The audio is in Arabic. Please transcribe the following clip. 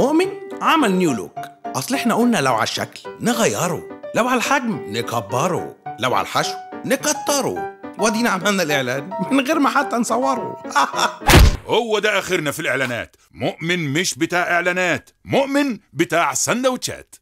مؤمن عمل نيو لوك. اصل احنا قلنا لو على الشكل نغيره، لو على الحجم نكبره، لو على الحشو نكتره، ودينا عملنا الاعلان من غير ما حتى نصوره. هو ده اخرنا في الاعلانات. مؤمن مش بتاع اعلانات، مؤمن بتاع سندوتشات.